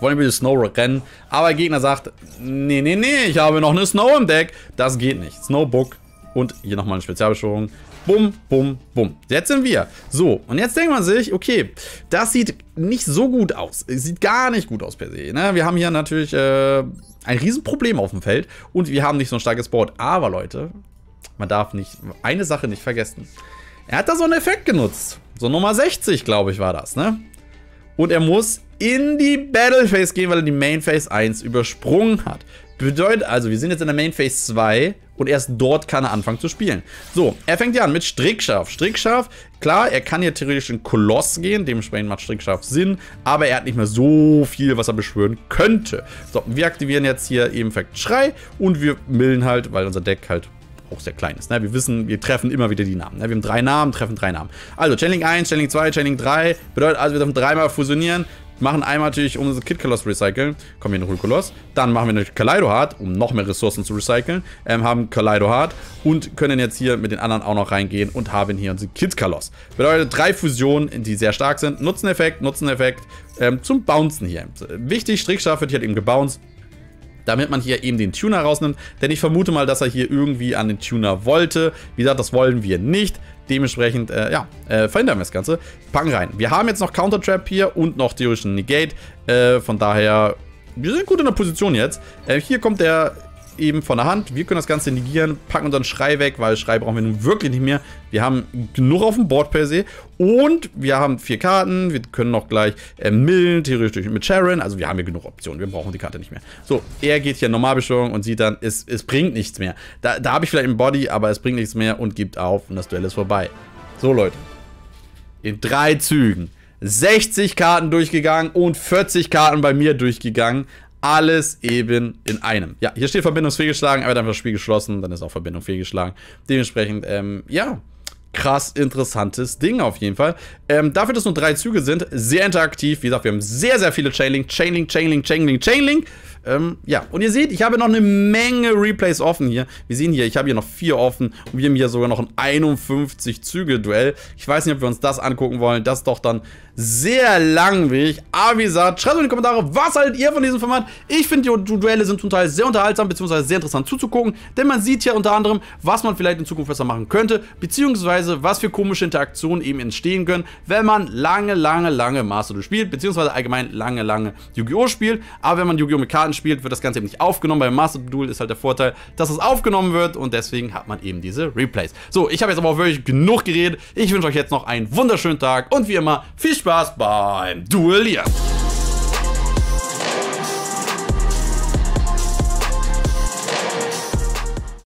Wollen wir die Snow rennen. Aber der Gegner sagt, nee, nee, nee, ich habe noch eine Snow im Deck. Das geht nicht. Snowbook und hier nochmal eine Spezialbeschwörung. Bum, bum, bum. Jetzt sind wir. So, und jetzt denkt man sich, okay, das sieht nicht so gut aus. Es sieht gar nicht gut aus per se. Ne? Wir haben hier natürlich äh, ein Riesenproblem auf dem Feld und wir haben nicht so ein starkes Board. Aber Leute, man darf nicht eine Sache nicht vergessen. Er hat da so einen Effekt genutzt. So Nummer sechzig, glaube ich, war das. Ne? Und er muss in die Battle Phase gehen, weil er die Main Phase eins übersprungen hat. Bedeutet also, wir sind jetzt in der Main Phase zwei und erst dort kann er anfangen zu spielen. So, er fängt ja an mit Strickscharf. Strickscharf, klar, er kann hier theoretisch in Koloss gehen, dementsprechend macht Strickscharf Sinn, aber er hat nicht mehr so viel, was er beschwören könnte. So, wir aktivieren jetzt hier ebenfalls Schrei und wir millen halt, weil unser Deck halt auch sehr klein ist. Ne? Wir wissen, wir treffen immer wieder die Namen. Ne? Wir haben drei Namen, treffen drei Namen. Also Channeling eins, Channeling zwei, Channeling drei. Bedeutet also, wir dürfen dreimal fusionieren. Machen einmal natürlich, um unseren Kid-Koloss zu recyceln. Kommen wir in Ruhl-Koloss. Dann machen wir natürlich Kaleido-Hard, um noch mehr Ressourcen zu recyceln. Ähm, haben Kaleido-Hard und können jetzt hier mit den anderen auch noch reingehen und haben hier unseren Kid-Koloss. Bedeutet drei Fusionen, die sehr stark sind. Nutzen-Effekt, Nutzen-Effekt ähm, zum Bouncen hier. Wichtig, Strickscharf wird hier halt eben gebounced, damit man hier eben den Tuner rausnimmt. Denn ich vermute mal, dass er hier irgendwie an den Tuner wollte. Wie gesagt, das wollen wir nicht. Dementsprechend, äh, ja, äh, verhindern wir das Ganze. Packen rein. Wir haben jetzt noch Counter-Trap hier und noch theoretischen Negate. Äh, von daher, wir sind gut in der Position jetzt. Äh, hier kommt der eben von der Hand. Wir können das Ganze negieren, packen unseren Schrei weg, weil Schrei brauchen wir nun wirklich nicht mehr. Wir haben genug auf dem Board per se. Und wir haben vier Karten. Wir können noch gleich äh, millen, theoretisch mit Sharon. Also wir haben hier genug Optionen. Wir brauchen die Karte nicht mehr. So, er geht hier Normalbeschwörung und sieht dann, es, es bringt nichts mehr. Da, da habe ich vielleicht einen Body, aber es bringt nichts mehr und gibt auf und das Duell ist vorbei. So, Leute. In drei Zügen. sechzig Karten durchgegangen und vierzig Karten bei mir durchgegangen. Alles eben in einem. Ja, hier steht Verbindung fehlgeschlagen, aber dann wird das Spiel geschlossen, dann ist auch Verbindung fehlgeschlagen. Dementsprechend, ähm, ja, krass interessantes Ding auf jeden Fall. Ähm, dafür, dass nur drei Züge sind, sehr interaktiv. Wie gesagt, wir haben sehr, sehr viele Chainlink, Chainlink, Chainlink, Chainlink, Chainlink. Ähm, ja, und ihr seht, ich habe noch eine Menge Replays offen hier. Wir sehen hier, ich habe hier noch vier offen und wir haben hier sogar noch ein einundfünfzig-Züge-Duell. Ich weiß nicht, ob wir uns das angucken wollen. Das ist doch dann sehr langweilig. Aber wie gesagt, schreibt in die Kommentare, was haltet ihr von diesem Format? Ich finde, die Duelle sind zum Teil sehr unterhaltsam bzw. sehr interessant zuzugucken, denn man sieht hier unter anderem, was man vielleicht in Zukunft besser machen könnte, beziehungsweise was für komische Interaktionen eben entstehen können, wenn man lange, lange, lange Master Duel spielt, beziehungsweise allgemein lange, lange Yu-Gi-Oh! Spielt. Aber wenn man Yu-Gi-Oh! Mit Karten spielt, wird das Ganze eben nicht aufgenommen. Beim Master Duel ist halt der Vorteil, dass es aufgenommen wird und deswegen hat man eben diese Replays. So, ich habe jetzt aber auch wirklich genug geredet. Ich wünsche euch jetzt noch einen wunderschönen Tag und wie immer viel Spaß beim Duellieren.